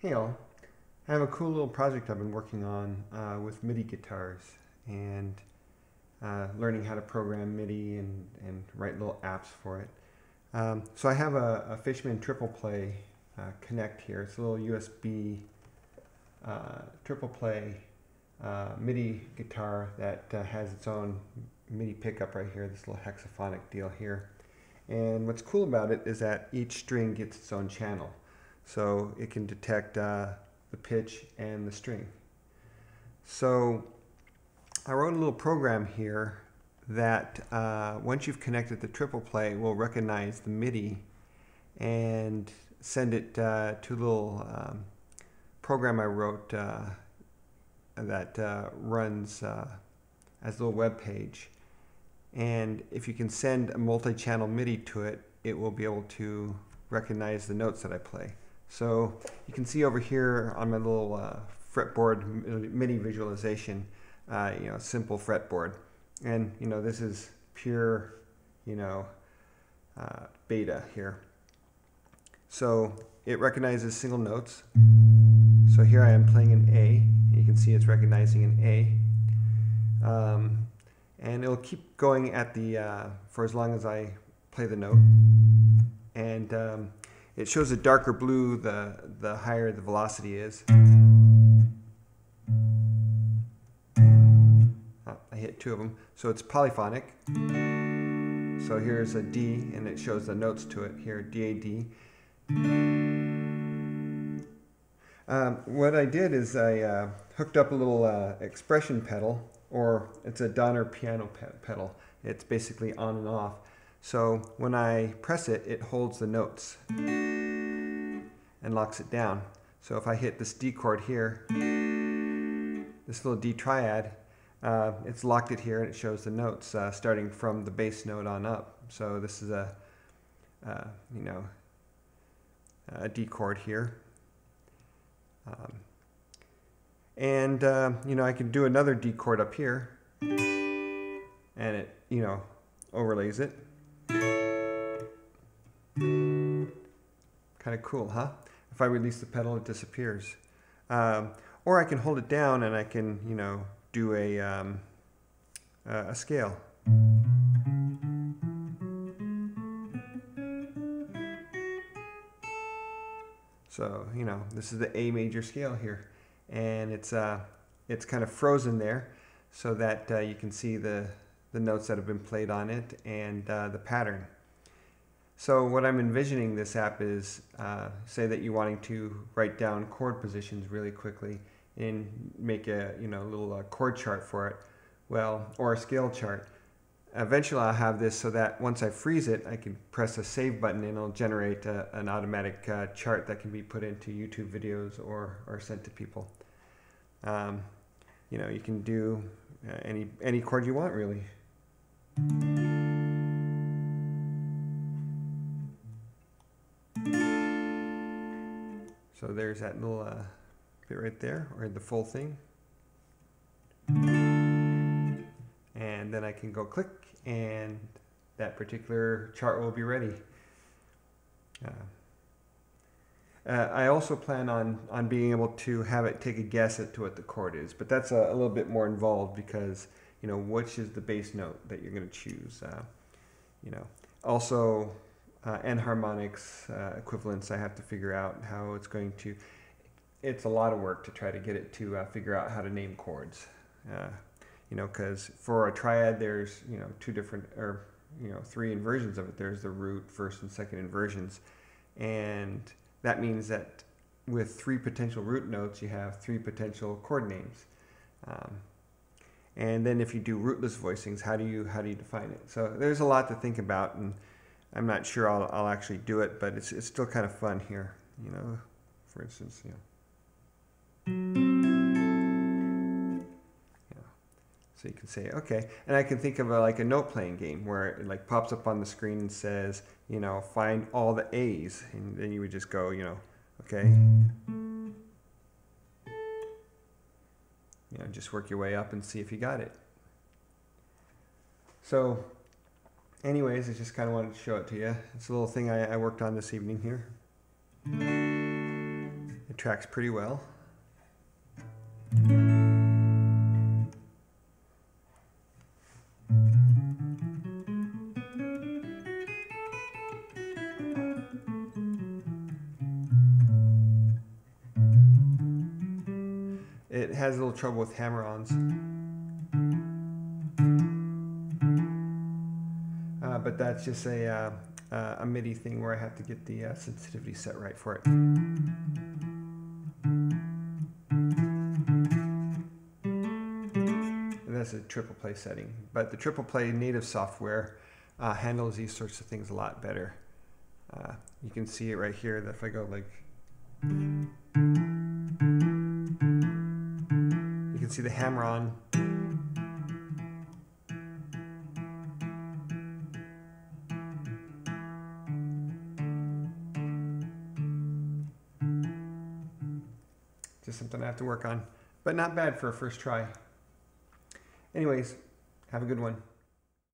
Hey all, I have a cool little project I've been working on with MIDI guitars and learning how to program MIDI and write little apps for it. So I have a Fishman TriplePlay Connect here. It's a little USB TriplePlay MIDI guitar that has its own MIDI pickup right here, this little hexaphonic deal here. And what's cool about it is that each string gets its own channel. So it can detect the pitch and the string. So I wrote a little program here that once you've connected the TriplePlay, will recognize the MIDI and send it to a little program I wrote that runs as a little web page. And if you can send a multi-channel MIDI to it, it will be able to recognize the notes that I play. So you can see over here on my little fretboard MIDI visualization, you know, simple fretboard, and you know this is pure, you know, beta here. So it recognizes single notes. So here I am playing an A, and you can see it's recognizing an A, and it'll keep going at the for as long as I play the note, and it shows a darker blue the higher the velocity is. Oh, I hit two of them. So it's polyphonic. So here's a D, and it shows the notes to it here, D, A, D. What I did is I hooked up a little expression pedal, or it's a Donner piano pedal. It's basically on and off. So when I press it, it holds the notes and locks it down. So if I hit this D chord here, this little D triad, it's locked it here and it shows the notes starting from the bass note on up. So this is you know, a D chord here. And you know, I can do another D chord up here, and it, you know, overlays it. Kind of cool, huh? If I release the pedal, it disappears. Or I can hold it down and I can, you know, do a scale. So, you know, this is the A major scale here, and it's kind of frozen there so that you can see the notes that have been played on it and the pattern. So what I'm envisioning this app is, say that you're wanting to write down chord positions really quickly and make a, you know, little chord chart for it, well, or a scale chart. Eventually I'll have this so that once I freeze it, I can press a save button and it'll generate an automatic chart that can be put into YouTube videos or sent to people. You know, you can do any chord you want, really. So there's that little bit right there, or the full thing. And then I can go click, and that particular chart will be ready. I also plan on being able to have it take a guess at what the chord is, but that's a little bit more involved because, you know, which is the bass note that you're going to choose. You know, also. And harmonics equivalence, I have to figure out how it's going to, it's a lot of work to try to get it to figure out how to name chords, you know, because for a triad there's, you know, two different, or, you know, three inversions of it. There's the root, first and second inversions, and that means that with three potential root notes you have three potential chord names. And then if you do rootless voicings, how do you define it? So there's a lot to think about, and I'm not sure I'll actually do it, but it's still kind of fun here, you know. For instance, you know. Yeah. So you can say, okay, and I can think of like a note-playing game where it like pops up on the screen and says, you know, find all the A's, and then you would just go, you know, okay, you know, just work your way up and see if you got it. So. Anyways, I just kind of wanted to show it to you. It's a little thing I worked on this evening here. It tracks pretty well. It has a little trouble with hammer-ons. But that's just a MIDI thing where I have to get the sensitivity set right for it. And that's a triple play setting. But the triple play native software handles these sorts of things a lot better. You can see it right here that if I go like, you can see the hammer on. Just something I have to work on, but not bad for a first try. Anyways, have a good one.